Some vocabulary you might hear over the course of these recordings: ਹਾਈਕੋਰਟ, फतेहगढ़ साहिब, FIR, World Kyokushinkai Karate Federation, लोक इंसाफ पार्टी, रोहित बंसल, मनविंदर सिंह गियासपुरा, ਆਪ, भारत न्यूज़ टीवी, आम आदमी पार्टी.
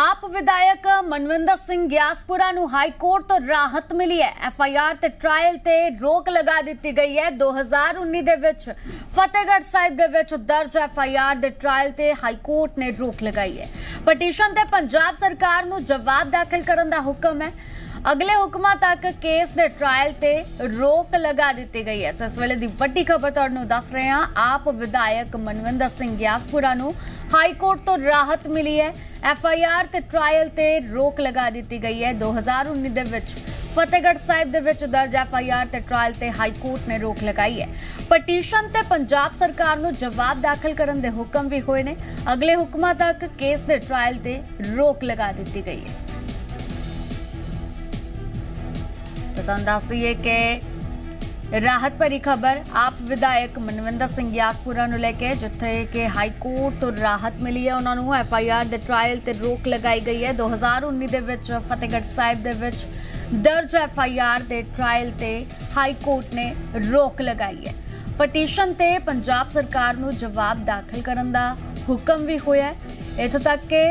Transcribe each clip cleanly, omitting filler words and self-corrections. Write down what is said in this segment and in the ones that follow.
आप विधायक मनविंदर सिंह गियासपुरा नू हाईकोर्ट तो राहत मिली है। FIR ते ट्रायल ते रोक लगा दी गई है। 2019 दे विच फतेहगढ़ साहिब दे विच दर्ज FIR दे ट्रायल ते हाईकोर्ट ने रोक लगाई है। पटिशन ते पंजाब सरकार नू जवाब दाखिल करने का हुक्म है। अगले हुक्मां तक केस दे ट्रायल ते रोक लगा दी गई है। सो इस वेले दी वड्डी खबर तुहानू दस रहे हां, आप विधायक मनविंदर सिंह गियासपुरा नू हाईकोर्ट तो राहत मिली है। FIR ते ट्रायल ते रोक लगा दी गई है। 2019 दे विच फतेहगढ़ साहिब दे विच दर्ज FIR ते ट्रायल ते हाईकोर्ट ने रोक लगाई है। पटिशन ते पंजाब सरकार नू जवाब दाखिल करने दे हुक्म भी होए ने। अगले हुक्मां तक केस दे ट्रायल ते रोक लगा दी गई है। तो तुहानू दस दईए कि राहत भरी खबर आप विधायक मनविंदर सिंह गियासपुरा नू लेके, जिथे कि हाईकोर्ट तो राहत मिली है। उन्होंने FIR दे ट्रायल ते रोक लगाई गई है। 2019 दे विच फतेहगढ़ साहिब दे विच दर्ज FIR दे ट्रायल ते हाईकोर्ट ने रोक लगाई है। पटिशन ते पंजाब सरकार नू जवाब दाखिल करने का हुक्म भी होया है। इथों तक कि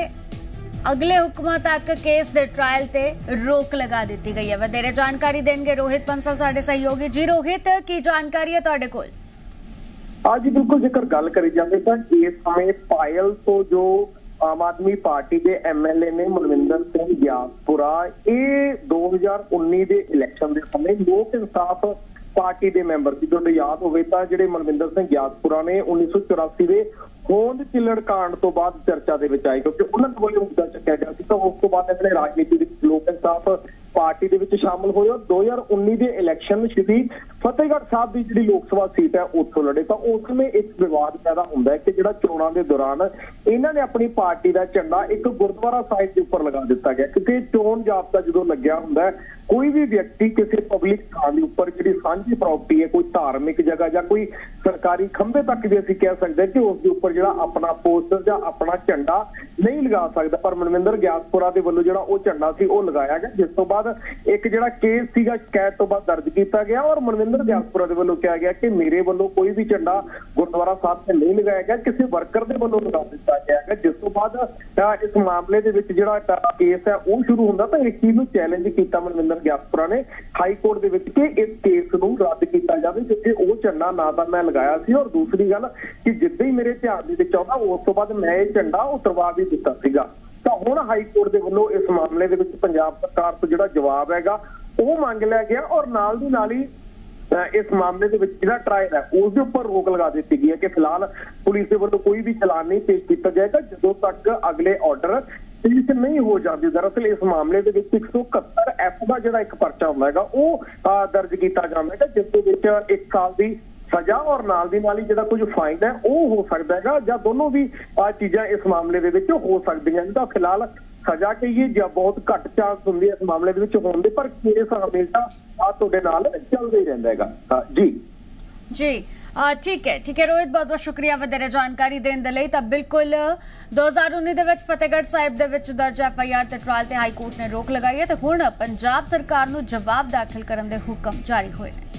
अगले हुक्मां तक केस दे ट्रायल ते रोक लगा दी गई है। वधेरे जानकारी देंगे रोहित बंसल साडे सहयोगी। जी रोहित, की जानकारी है तुहाडे कोल? आज बिल्कुल जिक्र गल करी जांदी तां इस समय पायल तो जो आम आदमी पार्टी के MLA ने मनविंदर सिंह गियासपुरा, ये 2019 के इलैक्शन के समय लोक इंसाफ पार्टी के मैंबर सी। जो याद होवे तां जिहड़े मनविंदर सिंह गियासपुरा ने 1984 के होंद चिल्लड़ कांड तो बाद चर्चा के आए, क्योंकि उन्होंने कोई मुद्दा चुकया गया था। उस बाद इन्होंने राजनीति लोक इंसाफ पार्टी के शामिल होए। 2019 के इलैक्शन श्री फतेहगढ़ साहब की जी लोक सभा सीट है उतों लड़े, तो उस समय एक विवाद पैदा होंदा है कि जो चोणों के दौरान इन्होंने अपनी पार्टी का झंडा एक गुरुद्वारा साहिब के उपर लगा दिता गया, क्योंकि चोण जाब्ता जो लग्या हुंदा है कोई भी व्यक्ति किसी पब्लिक थां के उपर जी सांझी प्रॉपर्टी है, कोई धार्मिक जगह या कोई सरकारी खंभे तक भी असीं कह सकते हैं कि उसके उपर जो अपना पोस्टर या अपना झंडा नहीं लगा सकता। पर मनविंदर गियासपुरा के वालों जो झंडा से वह लगाया गया, जिस तो बाद एक जो केस सीगा शिकायत तो बाद दर्ज किया गया। और मनविंदर गियासपुरा के वालों कहा गया कि मेरे वालों कोई भी झंडा गुरुद्वारा साहब से नहीं लगाया गया, किसी वर्कर के वालों लगा दिता गया। जिस तो बाद इस मामले के जो केस है वह शुरू होंदा, तो इस चीज को चैलेंज किया मनविंदर गियासपुरा ने हाईकोर्ट के इस केस को रद्द किया जाए, क्योंकि वह झंडा ना तो मैं लगाया सी, और दूसरी गल कि जिद्दां ही मेरे ध्यान ਦੇ ਵਿੱਚ ਆਉਂਦਾ ਉਸ ਤੋਂ ਬਾਅਦ ਮੈਂ ਇਹ ਝੰਡਾ ਉਤਰਵਾ ਵੀ ਦਿੱਤਾ ਸੀਗਾ। ਤਾਂ ਹੁਣ ਹਾਈਕੋਰਟ ਦੇ ਵੱਲੋਂ ਇਸ ਮਾਮਲੇ ਦੇ ਵਿੱਚ ਪੰਜਾਬ ਸਰਕਾਰ ਤੋਂ ਜਿਹੜਾ ਜਵਾਬ ਹੈਗਾ ਉਹ ਮੰਗ ਲਿਆ ਗਿਆ, ਔਰ ਨਾਲ ਦੀ ਨਾਲ ਹੀ इस मामले के जो ट्रायल है उसके उपर रोक लगा दी गई है कि फिलहाल पुलिस के वालों कोई भी चलान नहीं पेश किया जाएगा जो तक अगले ऑर्डर पेश नहीं हो जाते। दरअसल इस मामले के 171F का जो एक परचा होंगे वह दर्ज किया जाएगा, जिसके 1 साल की सजा और नाल दी नाल ही जिहड़ा कुछ फाइन है वह हो सकता है, या दोनों भी चीज़ां इस मामले के हो सकती हैं। तो फिलहाल सजा कहिए या बहुत घट चांस होंगे इस मामले के होने, पर केस हमेशा तुहाडे नाल चलदा ही रहिंदा है। जी ठीक है रोहित, बहुत बहुत शुक्रिया वधेरे जानकारी देने के लिए। तो बिल्कुल 2019 के फतेहगढ़ साहिब के दर्ज FIR ते ट्रायल ते हाईकोर्ट ने रोक लगाई है। तो हुण पंजाब सरकार नूं जवाब दाखिल करने के हुक्म जारी होए हैं।